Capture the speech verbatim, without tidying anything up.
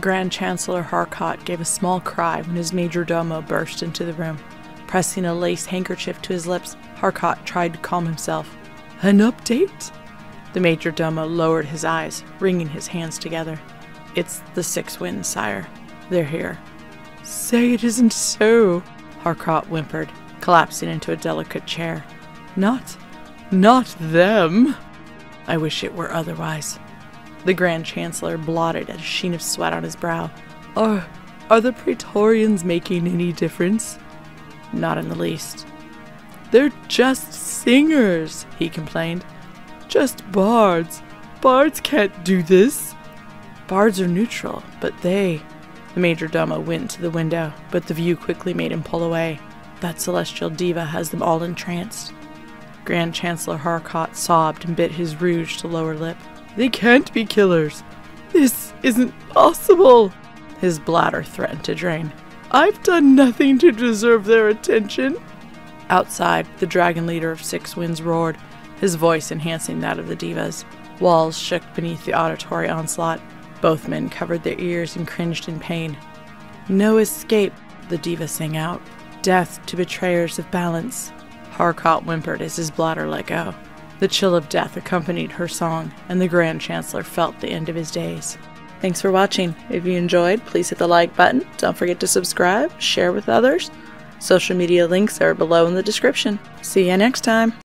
Grand Chancellor Harcourt gave a small cry when his majordomo burst into the room. Pressing a lace handkerchief to his lips, Harcourt tried to calm himself. "An update?" The majordomo lowered his eyes, wringing his hands together. "It's the Six Winds, sire. They're here." "Say it isn't so," Harcourt whimpered, collapsing into a delicate chair. "Not, not them. I wish it were otherwise." The Grand Chancellor blotted at a sheen of sweat on his brow. Are, are the Praetorians making any difference?" "Not in the least." "They're just singers," he complained. "Just bards. Bards can't do this." "Bards are neutral, but they..." The majordomo went to the window, but the view quickly made him pull away. "That celestial diva has them all entranced." Grand Chancellor Harcourt sobbed and bit his rouge to lower lip. "They can't be killers. This isn't possible." His bladder threatened to drain. "I've done nothing to deserve their attention." Outside, the dragon leader of Six Winds roared, his voice enhancing that of the divas. Walls shook beneath the auditory onslaught. Both men covered their ears and cringed in pain. "No escape," the diva sang out. "Death to betrayers of balance." Harcourt whimpered as his bladder let go. The chill of death accompanied her song, and the Grand Chancellor felt the end of his days. Thanks for watching. If you enjoyed, please hit the like button. Don't forget to subscribe, share with others. Social media links are below in the description. See you next time.